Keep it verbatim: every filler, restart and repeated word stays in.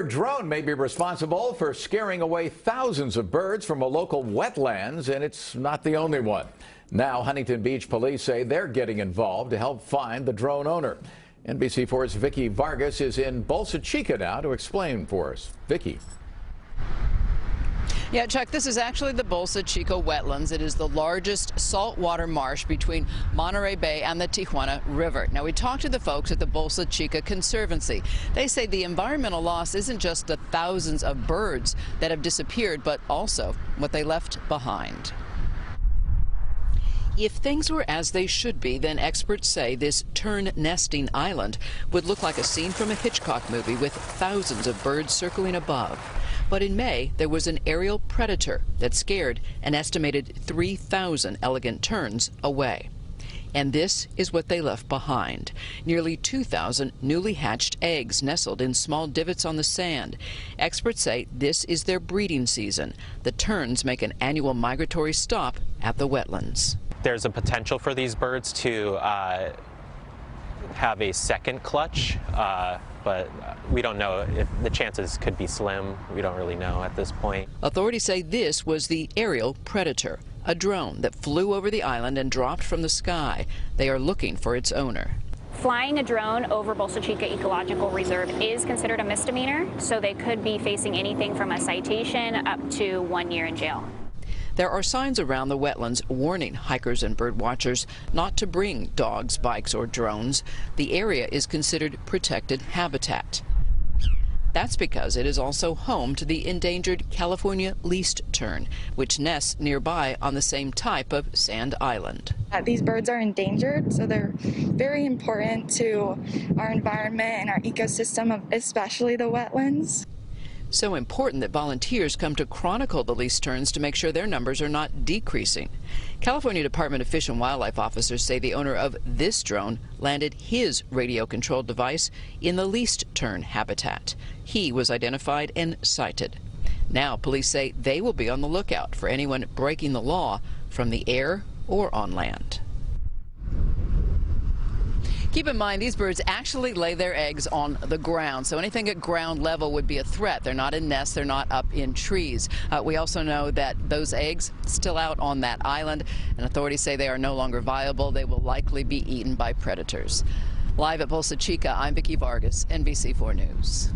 Hummingbird drone may be responsible for scaring away thousands of birds from a local wetlands, and it's not the only one. Now, Huntington Beach police say they're getting involved to help find the drone owner. N B C four's Vicki Vargas is in Bolsa Chica now to explain for us. Vicki. Yeah, Chuck, this is actually the Bolsa Chica wetlands. It is the largest saltwater marsh between Monterey Bay and the Tijuana River. Now, we talked to the folks at the Bolsa Chica Conservancy. They say the environmental loss isn't just the thousands of birds that have disappeared, but also what they left behind. If things were as they should be, then experts say this tern nesting island would look like a scene from a Hitchcock movie with thousands of birds circling above. But in May, there was an aerial predator that scared an estimated three thousand elegant terns away. And this is what they left behind. Nearly two thousand newly hatched eggs nestled in small divots on the sand. Experts say this is their breeding season. The terns make an annual migratory stop at the wetlands. There's a potential for these birds to uh, have a second clutch, uh, but we don't know. If the chances could be slim. We don't really know at this point. Authorities say this was the aerial predator, a drone that flew over the island and dropped from the sky. They are looking for its owner. Flying a drone over Bolsa Chica Ecological Reserve is considered a misdemeanor, so they could be facing anything from a citation up to one year in jail. There are signs around the wetlands warning hikers and bird watchers not to bring dogs, bikes, or drones. The area is considered protected habitat. That's because it is also home to the endangered California least tern, which nests nearby on the same type of sand island. These birds are endangered, so they're very important to our environment and our ecosystem, especially the wetlands. So important that volunteers come to chronicle the least terns to make sure their numbers are not decreasing. California Department of Fish and Wildlife officers say the owner of this drone landed his radio-controlled device in the least tern habitat. He was identified and cited. Now police say they will be on the lookout for anyone breaking the law from the air or on land. Keep in mind, these birds actually lay their eggs on the ground, so anything at ground level would be a threat. They're not in nests, they're not up in trees. Uh, we also know that those eggs still out on that island, and authorities say they are no longer viable. They will likely be eaten by predators. Live at Bolsa Chica, I'm Vicki Vargas, N B C four News.